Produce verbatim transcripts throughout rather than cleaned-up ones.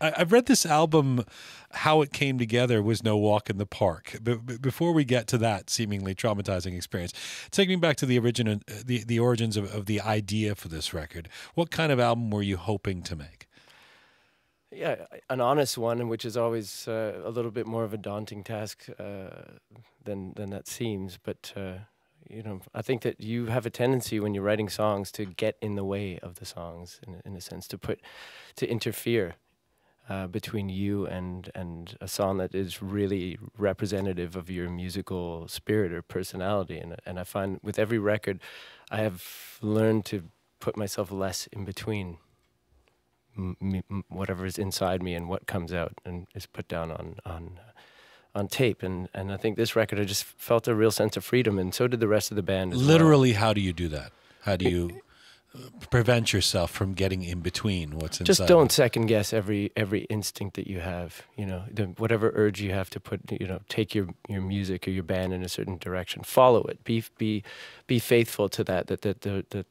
I, I've read this album, how it came together was no walk in the park. But before we get to that seemingly traumatizing experience, take me back to the origin, the, the origins of, of the idea for this record. What kind of album were you hoping to make? Yeah, an honest one, which is always uh, a little bit more of a daunting task uh, than than that seems. But uh, you know, I think that you have a tendency when you're writing songs to get in the way of the songs, in, in a sense, to put to interfere uh, between you and and a song that is really representative of your musical spirit or personality. And and I find with every record, I have learned to put myself less in between Me, whatever is inside me and what comes out and is put down on on on tape, and and I think this record I just felt a real sense of freedom, and so did the rest of the band as literally well. How do you do that? How do you prevent yourself from getting in between what's inside? Just don't second guess every every instinct that you have, you know, the, whatever urge you have to put, you know, take your your music or your band in a certain direction, follow it, be be be faithful to that that that the, the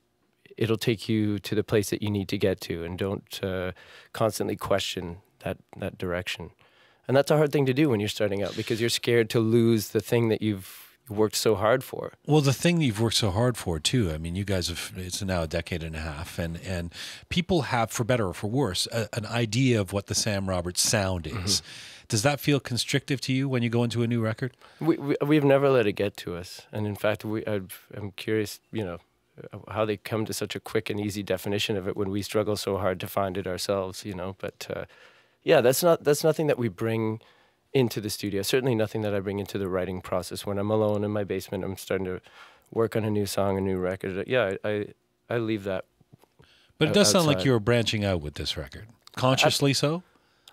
it'll take you to the place that you need to get to, and don't uh, constantly question that, that direction. And that's a hard thing to do when you're starting out, because you're scared to lose the thing that you've worked so hard for. Well, the thing that you've worked so hard for, too. I mean, you guys have, it's now a decade and a half, and, and people have, for better or for worse, a, an idea of what the Sam Roberts sound is. Mm-hmm. Does that feel constrictive to you when you go into a new record? We, we, we've never let it get to us. And in fact, we, I've, I'm curious, you know, how they come to such a quick and easy definition of it when we struggle so hard to find it ourselves, you know. But uh, yeah, that's not that's nothing that we bring into the studio. Certainly nothing that I bring into the writing process. When I'm alone in my basement, I'm starting to work on a new song, a new record. Yeah, I I, I leave that. But it does outside. Sound like you were branching out with this record, consciously I, so.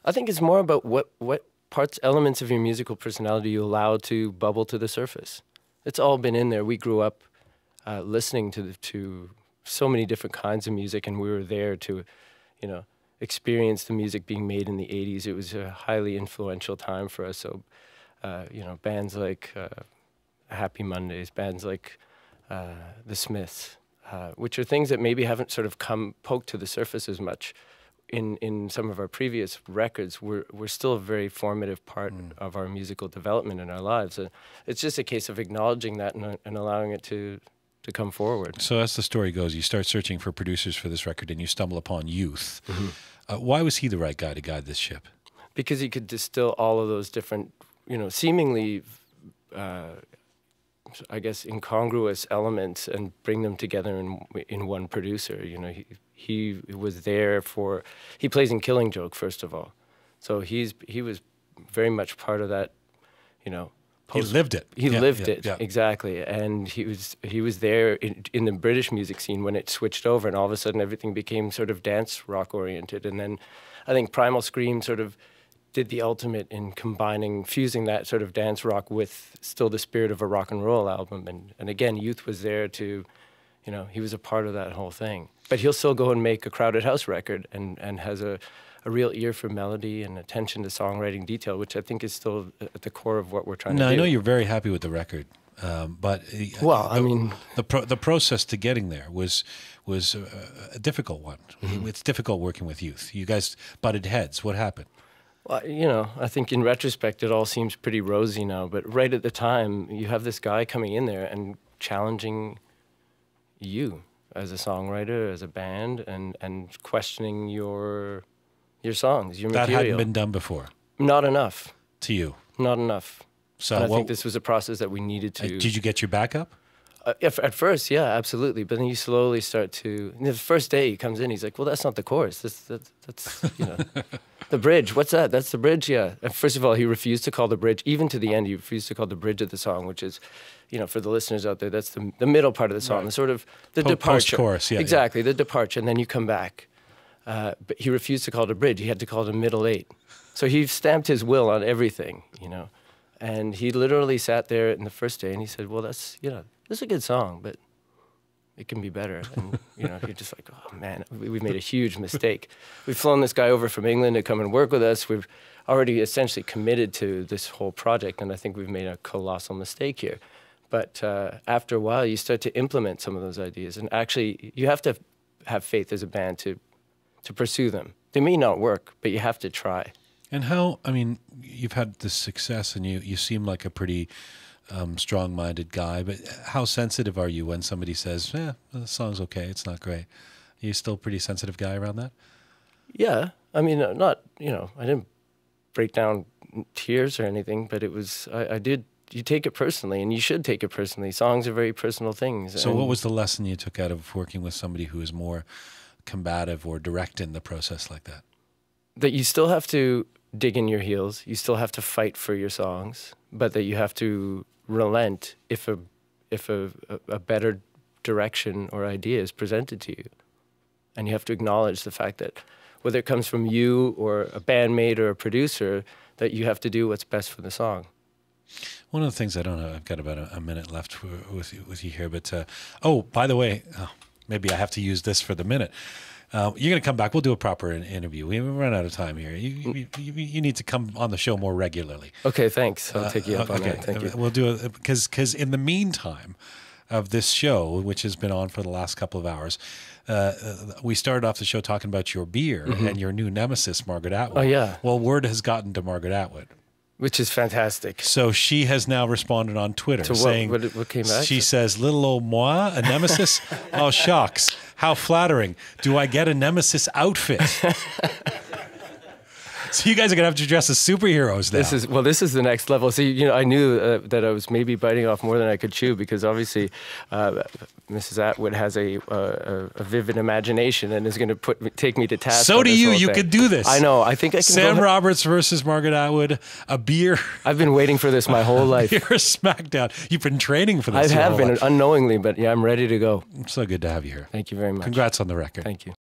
I think it's more about what what parts, elements of your musical personality you allow to bubble to the surface. It's all been in there. We grew up Uh, listening to the, to so many different kinds of music, and we were there to, you know, experience the music being made in the eighties. It was a highly influential time for us. So, uh, you know, bands like uh, Happy Mondays, bands like uh, The Smiths, uh, which are things that maybe haven't sort of come poked to the surface as much in in some of our previous records, we're, we're still a very formative part mm. of our musical development in our lives. Uh, it's just a case of acknowledging that and, and allowing it to to come forward. So as the story goes, you start searching for producers for this record and you stumble upon Youth. Mm-hmm. Uh, why was he the right guy to guide this ship? Because he could distill all of those different, you know, seemingly, uh, I guess, incongruous elements and bring them together in, in one producer. You know, he, he was there for, he plays in Killing Joke, first of all. So he's he was very much part of that, you know, Post. He lived it. He yeah, lived yeah, it, yeah. Exactly. And he was he was there in, in the British music scene when it switched over, and all of a sudden everything became sort of dance rock oriented. And then I think Primal Scream sort of did the ultimate in combining, fusing that sort of dance rock with still the spirit of a rock and roll album. And, and again, Youth was there to, you know, he was a part of that whole thing. But he'll still go and make a Crowded House record and, and has a... a real ear for melody and attention to songwriting detail, which I think is still at the core of what we're trying now, to do. Now, I know you're very happy with the record, um, but well, the, I mean, the pro the process to getting there was was a, a difficult one. Mm-hmm. It's difficult working with Youth. You guys butted heads. What happened? Well, you know, I think in retrospect, it all seems pretty rosy now. But right at the time, you have this guy coming in there and challenging you as a songwriter, as a band, and and questioning your your songs, your material. That hadn't been done before. Not enough. To you. Not enough. So and I well, think this was a process that we needed to... Uh, did you get your backup? Uh, at first, yeah, absolutely. But then you slowly start to... The first day he comes in, he's like, well, that's not the chorus. That's, that, that's you know, the bridge. What's that? That's the bridge, yeah. And first of all, he refused to call the bridge. Even to the end, he refused to call the bridge of the song, which is, you know, for the listeners out there, that's the, the middle part of the song, right. the sort of... The po departure. Post-chorus, yeah. Exactly, yeah. The departure. And then you come back. Uh, but he refused to call it a bridge. He had to call it a middle eight. So he stamped his will on everything, you know. And he literally sat there in the first day and he said, well, that's, you know, this is a good song, but it can be better. And, you know, you're just like, oh, man, we, we've made a huge mistake. We've flown this guy over from England to come and work with us. We've already essentially committed to this whole project, and I think we've made a colossal mistake here. But uh, after a while, you start to implement some of those ideas. And actually, you have to have faith as a band to... to pursue them, They may not work, but you have to try. And how, I mean, you've had this success and you, you seem like a pretty um, strong-minded guy, but how sensitive are you when somebody says, eh, the song's okay, it's not great? Are you still a pretty sensitive guy around that? Yeah. I mean, not, you know, I didn't break down tears or anything, but it was, I, I did, you take it personally, and you should take it personally. Songs are very personal things. So what was the lesson you took out of working with somebody who is more combative or direct in the process like that? That you still have to dig in your heels. You still have to fight for your songs, but that you have to relent if a, if a, a better direction or idea is presented to you. And you have to acknowledge the fact that whether it comes from you or a bandmate or a producer, that you have to do what's best for the song. One of the things I don't know, I've got about a, a minute left for, with, with you here, but, uh, oh, by the way, oh, maybe I have to use this for the minute. Uh, you're going to come back. We'll do a proper in interview. We run out of time here. You, you, you, you need to come on the show more regularly. Okay, thanks. I'll take you up uh, okay. on that. Thank you. We'll do it because because in the meantime of this show, which has been on for the last couple of hours, uh, we started off the show talking about your beer mm-hmm. and your new nemesis, Margaret Atwood. Oh, yeah. Well, word has gotten to Margaret Atwood. Which is fantastic. So she has now responded on Twitter to what, saying, what, what came back? She says, little old moi, a nemesis? Oh, shucks. How flattering. Do I get a nemesis outfit? So you guys are going to have to dress as superheroes now. This is, well, this is the next level. See, you know, I knew uh, that I was maybe biting off more than I could chew because obviously uh, Missus Atwood has a, uh, a vivid imagination and is going to put take me to task. So do you. You could do this. I know. I think I can. Sam Roberts versus Margaret Atwood, a beer. I've been waiting for this my whole life. You're a smackdown. You've been training for this. I have been life. unknowingly, but yeah, I'm ready to go. It's so good to have you here. Thank you very much. Congrats on the record. Thank you.